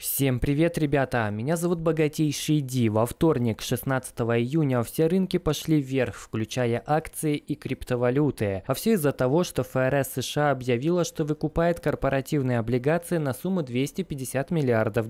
Всем привет, ребята! Меня зовут Богатейший Ди. Во вторник, 16 июня, все рынки пошли вверх, включая акции и криптовалюты. А все из-за того, что ФРС США объявила, что выкупает корпоративные облигации на сумму $250 миллиардов.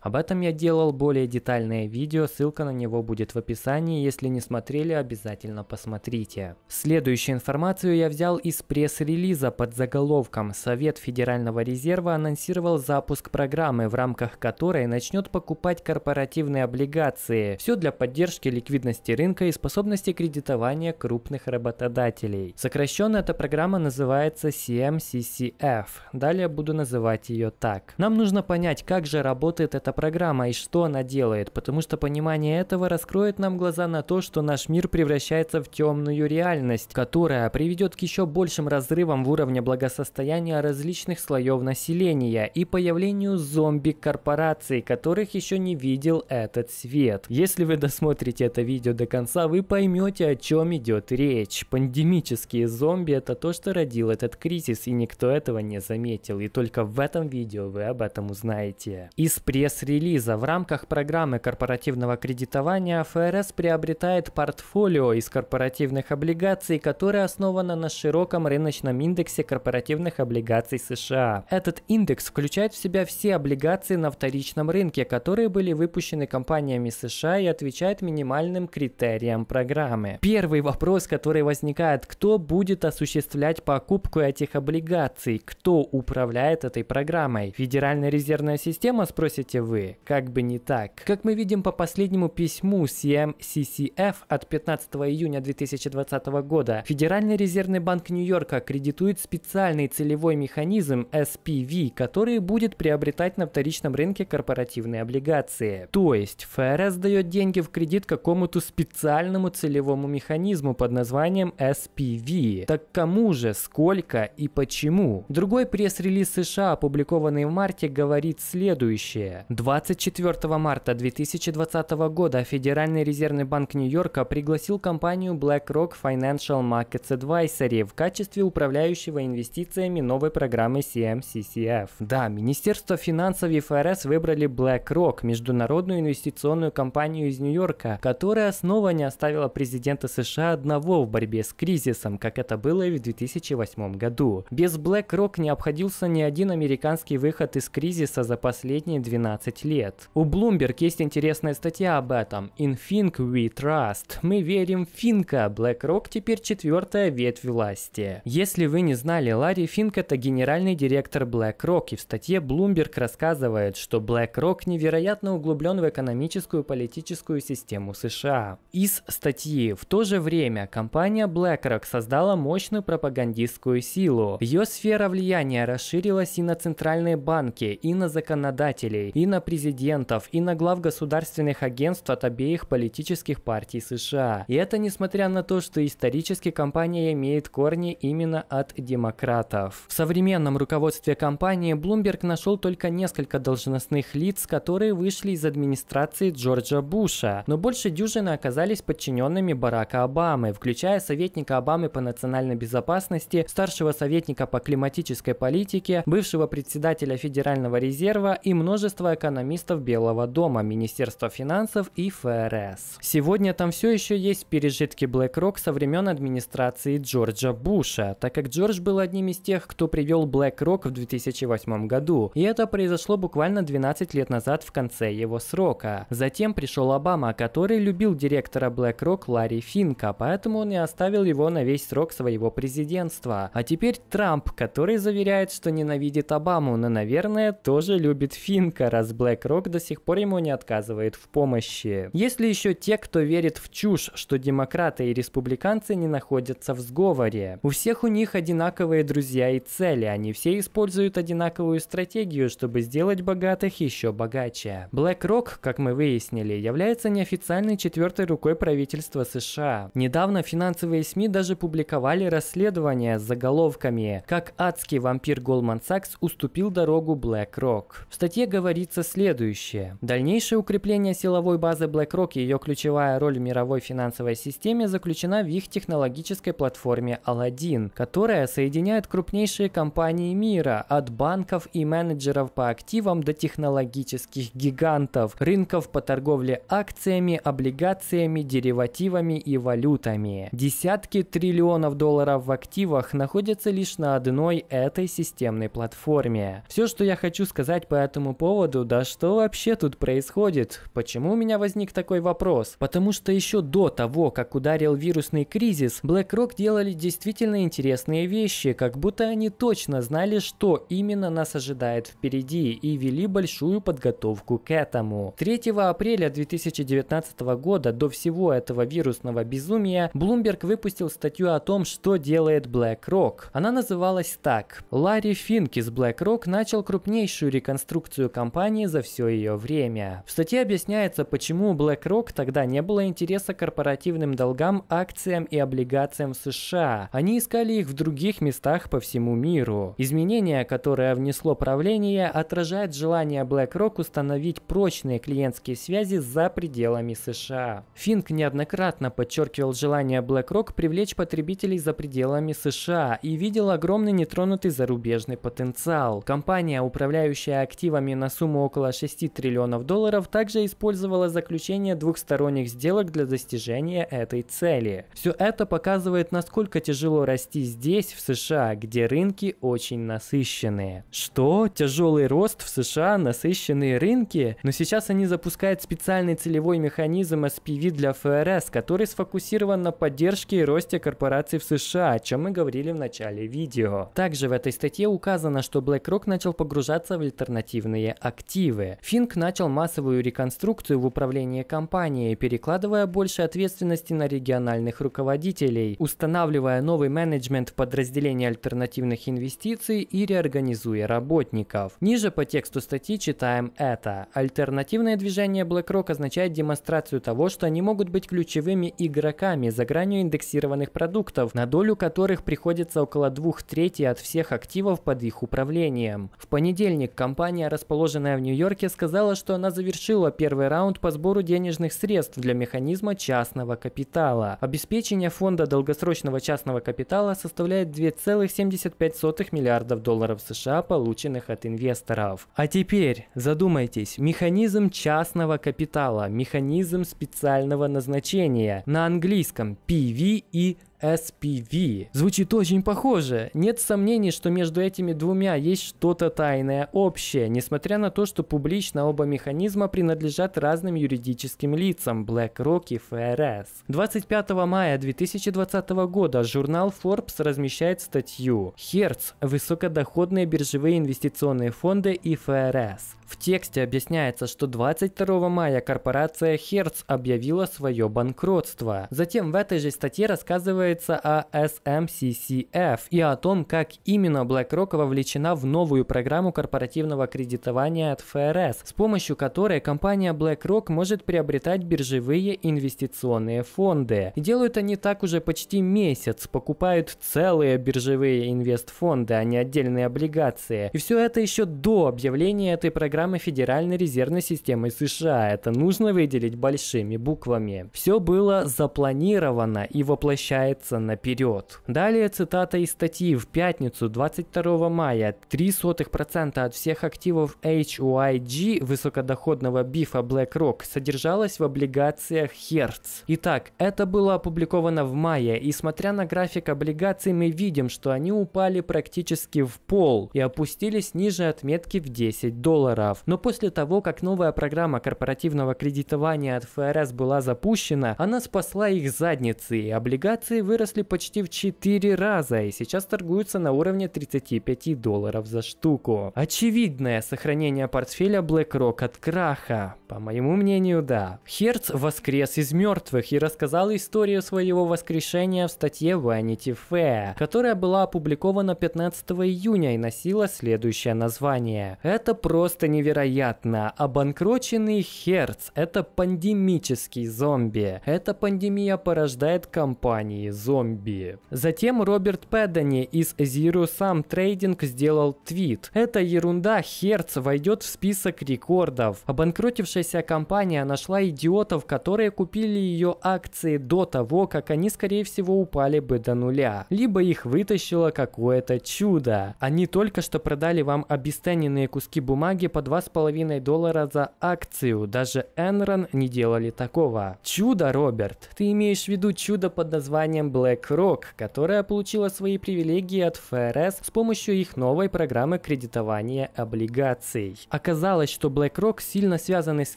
Об этом я делал более детальное видео, ссылка на него будет в описании. Если не смотрели, обязательно посмотрите. Следующую информацию я взял из пресс-релиза под заголовком «Совет Федерального резерва анонсировал запуск программы, в рамках которой начнет покупать корпоративные облигации. Все для поддержки ликвидности рынка и способности кредитования крупных работодателей». Сокращенно эта программа называется CMCCF. Далее буду называть ее так. Нам нужно понять, как же работает эта программа и что она делает, потому что понимание этого раскроет нам глаза на то, что наш мир превращается в темную реальность, которая приведет к еще большим разрывам в уровне благосостояния различных слоев населения и появлению зомби-корпораций, которых еще не видел этот свет. Если вы досмотрите это видео до конца, вы поймете, о чем идет речь. Пандемические зомби — это то, что родил этот кризис, и никто этого не заметил, и только в этом видео вы об этом узнаете. Из пресс-релиза: в рамках программы корпоративного кредитования ФРС приобретает портфолио из корпоративных облигаций, которое основано на широком рыночном индексе корпоративных облигаций США. Этот индекс включает в себя все облигации на вторичном рынке, которые были выпущены компаниями США, и отвечает минимальным критериям программы. Первый вопрос, который возникает: кто будет осуществлять покупку этих облигаций? Кто управляет этой программой? Федеральная резервная система, спросите вы? Как бы не так. Как мы видим по последнему письму CMCCF от 15 июня 2020 года, Федеральный резервный банк Нью-Йорка кредитует специальный целевой механизм SPV, который будет приобретать на вторичном рынке корпоративные облигации. То есть ФРС дает деньги в кредит какому-то специальному целевому механизму под названием SPV. Так кому же, сколько и почему? Другой пресс-релиз США, опубликованный в марте, говорит следующее. 24 марта 2020 года Федеральный резервный банк Нью-Йорка пригласил компанию BlackRock Financial Markets Advisory в качестве управляющего инвестициями новой программы CMCCF. Да, Министерство финансов и ФРС выбрали BlackRock, международную инвестиционную компанию из Нью-Йорка, которая снова не оставила президента США одного в борьбе с кризисом, как это было и в 2008 году. Без BlackRock не обходился ни один американский выход из кризиса за последние 12 лет. У Bloomberg есть интересная статья об этом. «In Fink we trust». Мы верим в Финка. BlackRock теперь четвертая ветвь власти. Если вы не знали, Ларри Финк — это генеральный директор BlackRock, и в статье Bloomberg рассказывает, что BlackRock невероятно углублен в экономическую и политическую систему США. Из статьи: в то же время компания BlackRock создала мощную пропагандистскую силу. Ее сфера влияния расширилась и на центральные банки, и на законодателей, и на президентов, и на глав государственных агентств от обеих политических партий США. И это несмотря на то, что исторически компания имеет корни именно от демократов. В современном руководстве компании Bloomberg нашел только несколько должностных лиц, которые вышли из администрации Джорджа Буша, но больше дюжины оказались подчиненными Барака Обамы, включая советника Обамы по национальной безопасности, старшего советника по климатической политике, бывшего председателя Федерального резерва и множество экономистов Белого дома, Министерства финансов и ФРС. Сегодня там все еще есть пережитки BlackRock со времен администрации Джорджа Буша, так как Джордж был одним из тех, кто привел BlackRock в 2008 году, и это произошло буквально 12 лет назад в конце его срока. Затем пришел Обама, который любил директора BlackRock Ларри Финка, поэтому он и оставил его на весь срок своего президентства. А теперь Трамп, который заверяет, что ненавидит Обаму, но, наверное, тоже любит Финка, раз BlackRock до сих пор ему не отказывает в помощи. Есть ли еще те, кто верит в чушь, что демократы и республиканцы не находятся в сговоре? У всех у них одинаковые друзья и цели, они все используют одинаковую стратегию, чтобы сделать богатых еще богаче. BlackRock, как мы выяснили, является неофициальной четвертой рукой правительства США. Недавно финансовые СМИ даже публиковали расследование с заголовками «Как адский вампир Goldman Sachs уступил дорогу BlackRock». В статье говорится следующее. Дальнейшее укрепление силовой базы BlackRock и ее ключевая роль в мировой финансовой системе заключена в их технологической платформе Aladdin, которая соединяет крупнейшие компании мира, от банков и менеджеров по активам доходом до технологических гигантов, рынков по торговле акциями, облигациями, деривативами и валютами. Десятки триллионов долларов в активах находятся лишь на одной этой системной платформе. Все, что я хочу сказать по этому поводу, да что вообще тут происходит? Почему у меня возник такой вопрос? Потому что еще до того, как ударил вирусный кризис, BlackRock делали действительно интересные вещи, как будто они точно знали, что именно нас ожидает впереди, и вели большую подготовку к этому. 3 апреля 2019 года, до всего этого вирусного безумия, Bloomberg выпустил статью о том, что делает BlackRock. Она называлась так: «Ларри Финк из BlackRock начал крупнейшую реконструкцию компании за все ее время». В статье объясняется, почему BlackRock тогда не было интереса к корпоративным долгам, акциям и облигациям США. Они искали их в других местах по всему миру. Изменения, которые внесло правление, отражают желание BlackRock установить прочные клиентские связи за пределами США. Финк неоднократно подчеркивал желание BlackRock привлечь потребителей за пределами США и видел огромный нетронутый зарубежный потенциал. Компания, управляющая активами на сумму около 6 триллионов долларов, также использовала заключение двухсторонних сделок для достижения этой цели. Все это показывает, насколько тяжело расти здесь, в США, где рынки очень насыщенные. Что? Тяжелый рост в США, насыщенные рынки? Но сейчас они запускают специальный целевой механизм SPV для ФРС, который сфокусирован на поддержке и росте корпораций в США, о чем мы говорили в начале видео. Также в этой статье указано, что BlackRock начал погружаться в альтернативные активы. Финк начал массовую реконструкцию в управлении компанией, перекладывая больше ответственности на региональных руководителей, устанавливая новый менеджмент в подразделении альтернативных инвестиций и реорганизуя работников. Ниже по тексту статьи читаем это. Альтернативное движение BlackRock означает демонстрацию того, что они могут быть ключевыми игроками за гранью индексированных продуктов, на долю которых приходится около 2/3 от всех активов под их управлением. В понедельник компания, расположенная в Нью-Йорке, сказала, что она завершила первый раунд по сбору денежных средств для механизма частного капитала. Обеспечение фонда долгосрочного частного капитала составляет 2,75 миллиардов долларов США, полученных от инвесторов. А теперь задумайтесь, механизм частного капитала, механизм специального назначения, на английском PV и SPV. Звучит очень похоже. Нет сомнений, что между этими двумя есть что-то тайное общее, несмотря на то, что публично оба механизма принадлежат разным юридическим лицам – BlackRock и ФРС. 25 мая 2020 года журнал Forbes размещает статью «Hertz. Высокодоходные биржевые инвестиционные фонды и ФРС». В тексте объясняется, что 22 мая корпорация Hertz объявила свое банкротство. Затем в этой же статье рассказывается о SMCCF и о том, как именно BlackRock вовлечена в новую программу корпоративного кредитования от ФРС, с помощью которой компания BlackRock может приобретать биржевые инвестиционные фонды. И делают они так уже почти месяц, покупают целые биржевые инвестфонды, а не отдельные облигации. И все это еще до объявления этой программы Федеральной резервной системы США. Это нужно выделить большими буквами. Все было запланировано и воплощается наперед. Далее цитата из статьи. В пятницу 22 мая 0,03% от всех активов H.Y.G. высокодоходного бифа BlackRock содержалось в облигациях Hertz. Итак, это было опубликовано в мае, и смотря на график облигаций, мы видим, что они упали практически в пол и опустились ниже отметки в 10 долларов. Но после того, как новая программа корпоративного кредитования от ФРС была запущена, она спасла их задницы, и облигации выросли почти в 4 раза и сейчас торгуются на уровне 35 долларов за штуку. Очевидное сохранение портфеля BlackRock от краха. По моему мнению, да. Hertz воскрес из мертвых и рассказал историю своего воскрешения в статье Vanity Fair, которая была опубликована 15 июня и носила следующее название. Это просто невероятно. Обанкроченный Hertz – это пандемический зомби. Эта пандемия порождает компании зомби. Затем Роберт Педани из Zero Sum Trading сделал твит: «Это ерунда, Hertz войдет в список рекордов. Обанкротившаяся компания нашла идиотов, которые купили ее акции до того, как они, скорее всего, упали бы до нуля. Либо их вытащило какое-то чудо. Они только что продали вам обесцененные куски бумаги по $2,5 за акцию. Даже Enron не делали такого». Чудо, Роберт? Ты имеешь в виду чудо под названием BlackRock, которая получила свои привилегии от ФРС с помощью их новой программы кредитования облигаций. Оказалось, что BlackRock сильно связаны с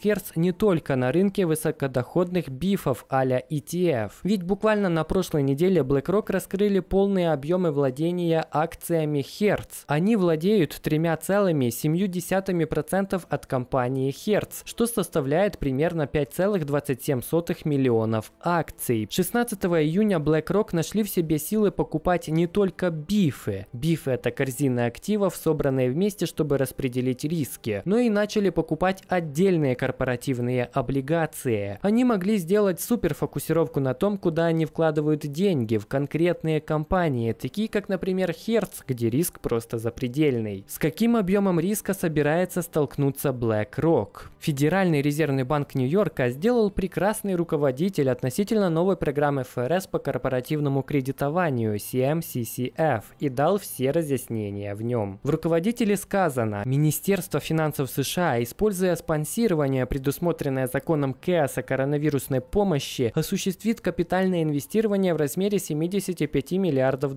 Hertz не только на рынке высокодоходных бифов а-ля ETF. Ведь буквально на прошлой неделе BlackRock раскрыли полные объемы владения акциями Hertz. Они владеют 3,7% от компании Hertz, что составляет примерно 5,27 миллионов акций. 16 июня BlackRock нашли в себе силы покупать не только бифы. Бифы — это корзины активов, собранные вместе, чтобы распределить риски, но и начали покупать отдельные корпоративные облигации. Они могли сделать суперфокусировку на том, куда они вкладывают деньги, в конкретные компании, такие как, например, Hertz, где риск просто запредельный. С каким объемом риска собирается столкнуться BlackRock? Федеральный резервный банк Нью-Йорка сделал прекрасный руководитель относительно новой программы ФРС по корпоративному кредитованию CMCCF и дал все разъяснения в нем. В руководителе сказано: Министерство финансов США, используя спонсирование, предусмотренное законом КЭС о коронавирусной помощи, осуществит капитальное инвестирование в размере $75 миллиардов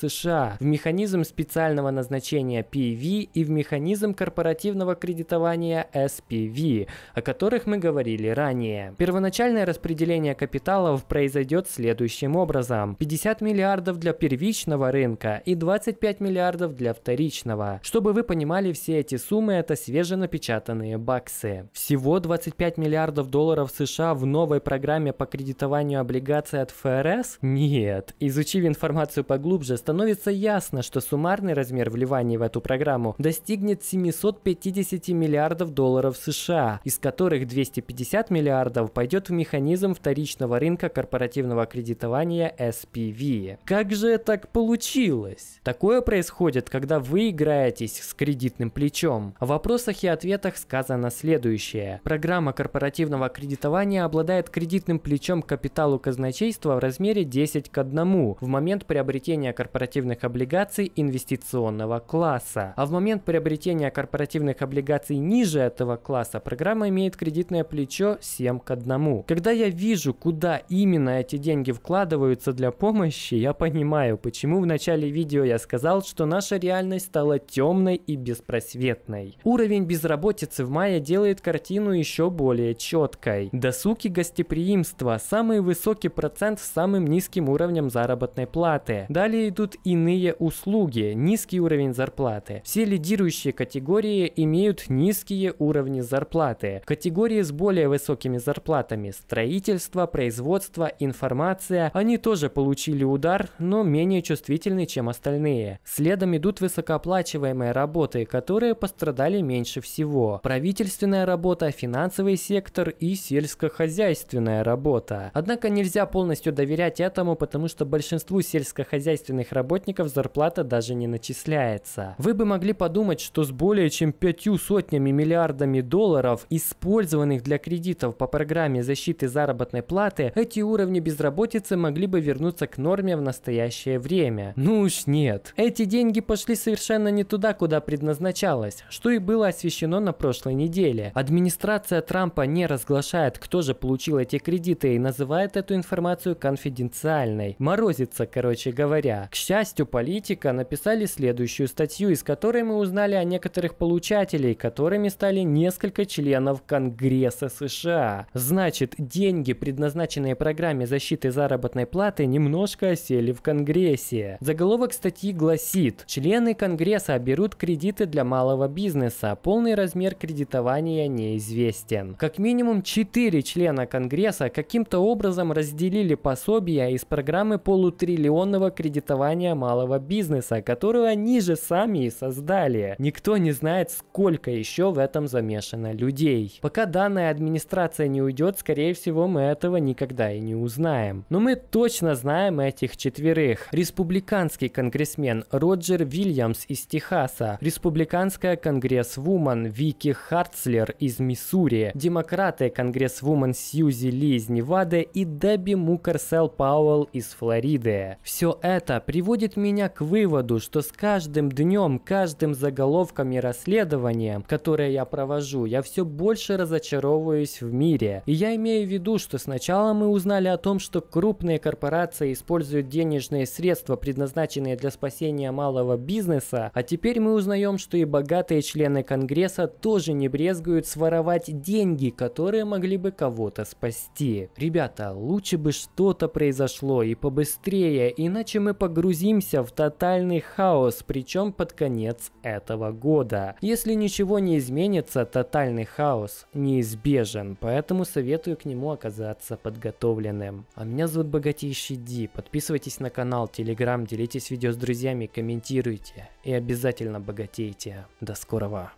США в механизм специального назначения PV и в механизм корпоративного кредитования SPV, о которых мы говорили ранее. Первоначальное распределение капиталов произойдет следующим образом: 50 миллиардов для первичного рынка и 25 миллиардов для вторичного. Чтобы вы понимали, все эти суммы — это свеженапечатанные баксы. Всего $25 миллиардов США в новой программе по кредитованию облигаций от ФРС? Нет. Изучив информацию поглубже, становится ясно, что суммарный размер вливаний в эту программу достигнет $750 миллиардов США, из которых $250 миллиардов пойдет в механизм вторичного рынка корпоративного кредитования SPV. Как же так получилось? Такое происходит, когда вы играетесь с кредитным плечом. В вопросах и ответах сказано следующее. Программа корпоративного кредитования обладает кредитным плечом к капиталу казначейства в размере 10:1 в момент приобретения корпоративных облигаций инвестиционного класса. А в момент приобретения корпоративных облигаций ниже этого класса программа имеет кредитное плечо 7:1. Когда я вижу, куда именно эти деньги вкладываются для помощи, я понимаю, почему в начале видео я сказал, что наша реальность стала темной и беспросветной. Уровень безработицы в мае делает картину еще более четкой. Досуг и гостеприимство — самый высокий процент с самым низким уровнем заработной платы. Далее идут иные услуги, низкий уровень зарплаты. Все лидирующие категории имеют низкие уровни зарплаты. Категории с более высокими зарплатами — строительство, производство, информация — они тоже получили удар, но менее чувствительны, чем остальные. Следом идут высокооплачиваемые работы, которые пострадали меньше всего. Правительственная работа, финансовый сектор и сельскохозяйственная работа. Однако нельзя полностью доверять этому, потому что большинству сельскохозяйственных работников зарплата даже не начисляется. Вы бы могли подумать, что с более чем 500 миллиардами долларов, использованных для кредитов по программе защиты заработной платы, эти уровни безработицы могли бы вернуться к норме в настоящее время. Ну уж нет. Эти деньги пошли совершенно не туда, куда предназначалось, что и было освещено на прошлой неделе. Администрация Трампа не разглашает, кто же получил эти кредиты, и называет эту информацию конфиденциальной. Морозится, короче говоря. К счастью, политика написали следующую статью, из которой мы узнали о некоторых получателей, которыми стали несколько членов Конгресса США. Значит, деньги, предназначенные программе защиты заработной платы, немножко осели в Конгрессе. Заголовок статьи гласит: «Члены Конгресса берут кредиты для малого бизнеса. Полный размер кредитования неизвестен». Как минимум 4 члена Конгресса каким-то образом разделили пособия из программы полутриллионного кредитования малого бизнеса, которую они же сами и создали. Никто не знает, сколько еще в этом замешано людей. Пока данная администрация не уйдет, скорее всего, мы этого никогда и не узнаем. Но мы точно точно знаем этих четверых. Республиканский конгрессмен Роджер Вильямс из Техаса, республиканская конгрессвумен Вики Харцлер из Миссури, демократы конгрессвумен Сьюзи Ли из Невады и Дебби Мукерсел Пауэлл из Флориды. Все это приводит меня к выводу, что с каждым днем, каждым заголовком и расследованием, которое я провожу, я все больше разочаровываюсь в мире. И я имею в виду, что сначала мы узнали о том, что крупные корпорации используют денежные средства, предназначенные для спасения малого бизнеса, а теперь мы узнаем, что и богатые члены Конгресса тоже не брезгуют своровать деньги, которые могли бы кого-то спасти. Ребята, лучше бы что-то произошло и побыстрее, иначе мы погрузимся в тотальный хаос, причем под конец этого года. Если ничего не изменится, тотальный хаос неизбежен, поэтому советую к нему оказаться подготовленным. А меня зовут Богатейший Ди, подписывайтесь на канал, телеграм, делитесь видео с друзьями, комментируйте и обязательно богатейте. До скорого!